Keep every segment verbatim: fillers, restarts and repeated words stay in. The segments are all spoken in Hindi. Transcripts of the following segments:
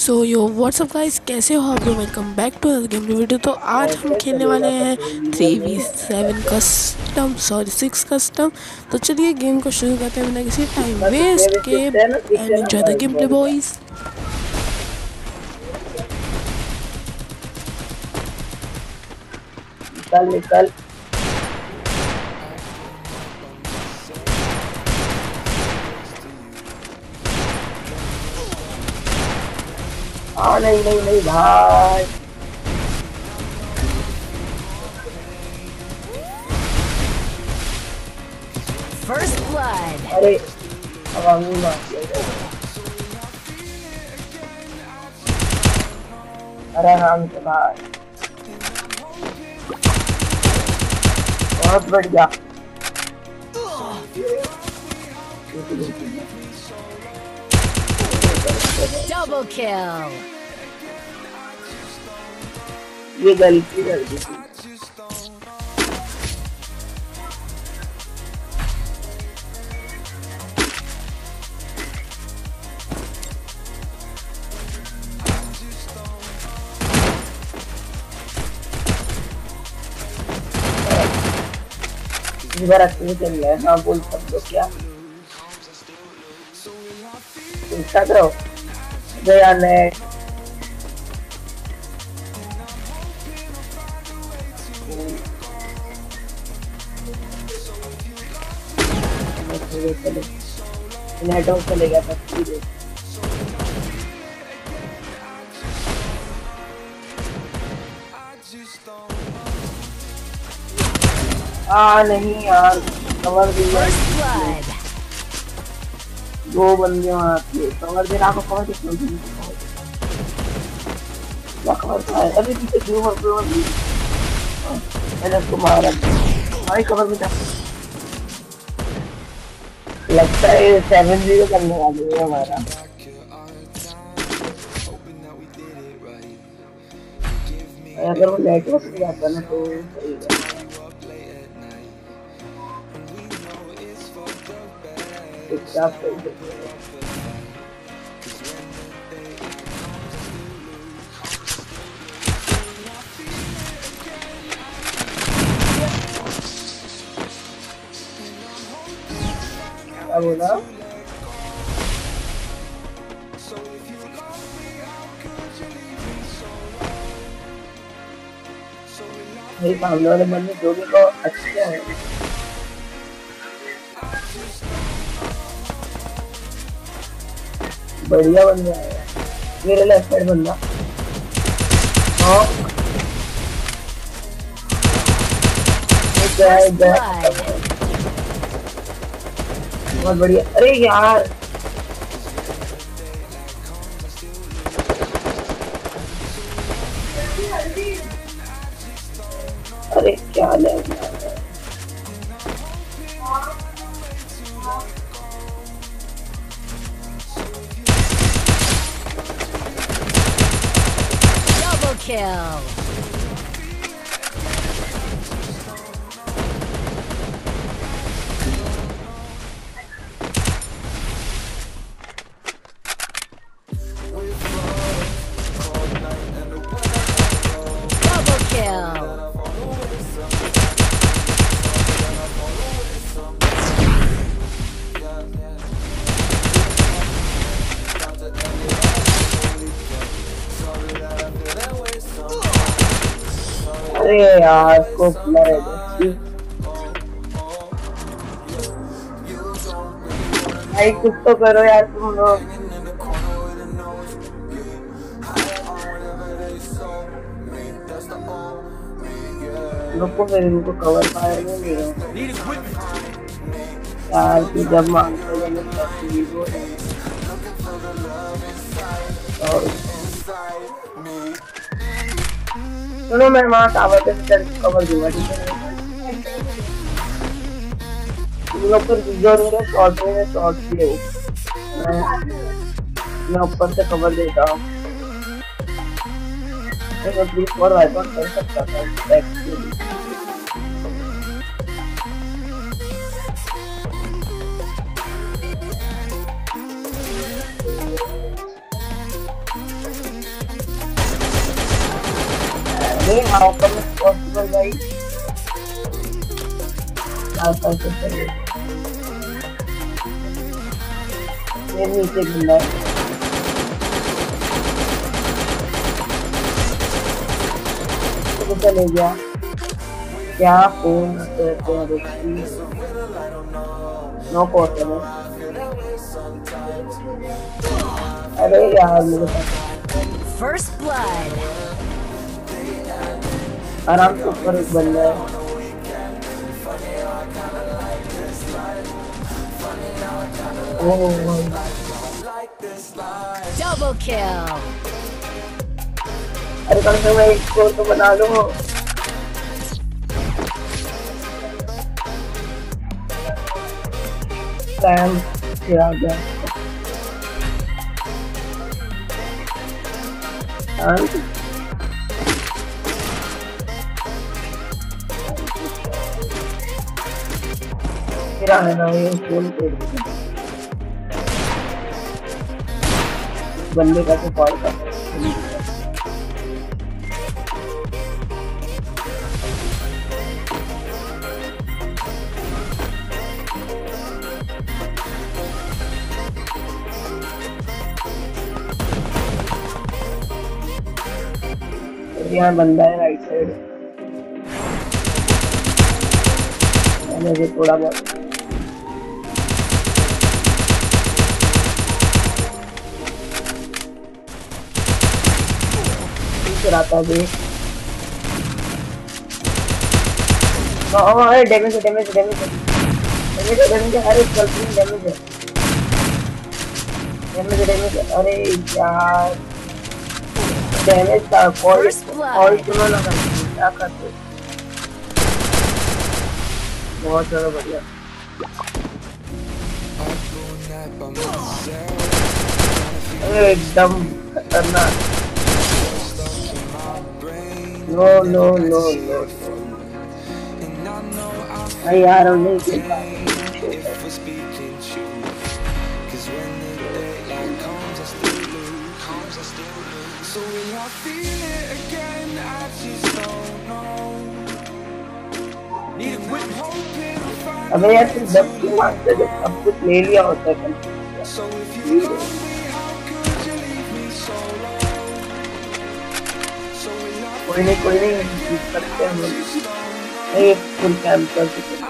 सो यो व्हाट्सअप गाइस, कैसे हो आप लोग। Welcome back to another game video. तो आज हम खेलने वाले हैं three v seven custom, sorry six custom. तो चलिए गेम को शुरू करते हैं बिना किसी टाइम वेस्ट के, and enjoy the game play boys. निकल निकल आ, नहीं नहीं नहीं भाई, फर्स्ट ब्लड। अरे अब हम अरे हम तो भाई बहुत बढ़िया। डबल किल, ये गलती गलती हाँ बोल सकते हो क्या करो गया नेट। नेट ऑफ चले गया था पूरे। आ नहीं यार, कवर भी दो बंदे वहां थे, कवर दे रहा कवर कितना कवर था। अभी पीछे दो और दो मैंने उसको मारा भाई, कवर में था। लगता है सेवन जीरो करने वाले हैं हमारा। अगर वो नेटवर्क से आता ना तो सही है। बोला सामने वाले बंदे जो भी को अच्छे हैं, बढ़िया बंदा है। मेरे लेफ्ट साइड बंदा हाँ बहुत बढ़िया। अरे यार अरे क्या है, डबल किल। अरे यार को मारे भाई, कुछ तो करो यार तुम लोग। रुको मेरे को कवर पाएंगे नहीं यार, की जब मांगते हैं ना तब भी वो और चलो मैं वहाँ टावर पे कवर दूंगा। ठीक है तुम लोग पर वीडियो मेरे शॉर्ट में शॉर्ट ले, मैं ऊपर से कवर देता हूँ। मैं ग्रुप और वाइपर कर सकता था actually. game how come it's possible, guys? How come it's possible? Let me take the left. चले गया क्या फोन करते हैं देखिए नो कोटे में अरे यार मेरे पास फर्स्ट ब्लड आराम से ऊपर एक बंदा है ओह डबल किल अरे कम से मैं इसको तो बना लूँ टाइम क्या गया क्या है ना ये फोन पे बंदे का तो कॉल कर यहाँ बंदा है राइट साइड मैंने थोड़ा बहुत कराता भी अरे डैमेज है डैमेज है डैमेज है डैमेज है अरे गलती डैमेज है डैमेज डैमेज अरे यार डैमेज का कॉल और चलो लगा क्या करते बहुत ज्यादा बढ़िया एकदम खतरनाक नो नो नो नो अरे यार हम नहीं खेल So when I feel it again, I just don't know. Need with hope and find. अबे यार तुम जब की मास्टर जब अब कुछ ले लिया होता है तुम. So if you love me, how could you leave me so long? So when I कोई नहीं कोई नहीं इस करते हम लोग एक फुल काम कर सकते हैं.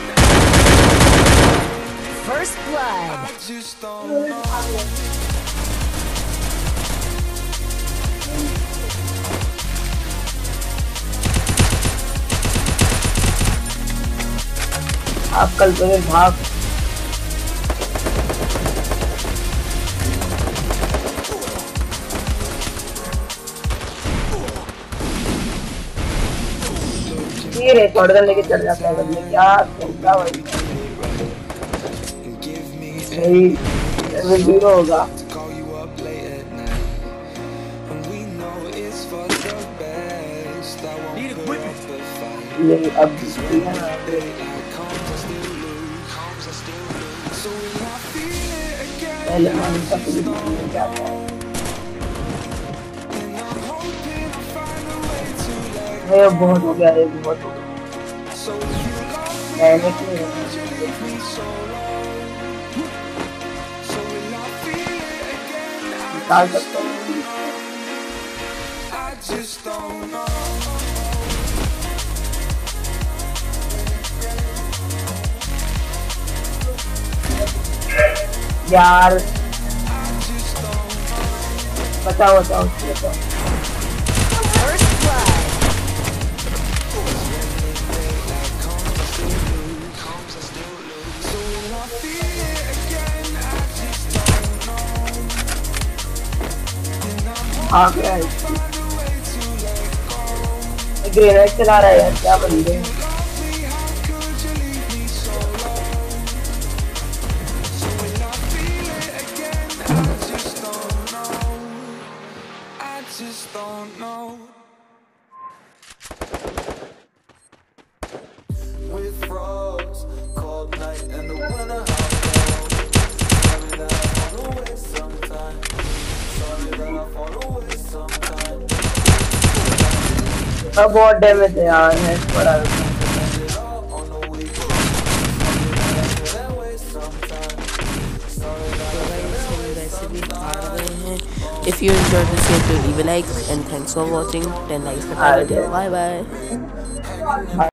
I just don't know. आप कल पे भाग फिर एक शॉटगन लेके चल जाता है बंदे क्या क्या भाई सही जीरो होगा ये अब पहले हम सब कुछ जाते हैं ये बहुत हो गया ये बहुत हो गया मैंने क्यों डाल सकता हूँ यार बताओ बताओ बताओ भाग रहा है, ग्रेनेड चला रहा है यार, क्या बंदे। अब बहुत डैमेज है यार, हेड पड़ा है। If you enjoyed this video, leave a like and thanks for watching. ten likes for the video. Bye bye.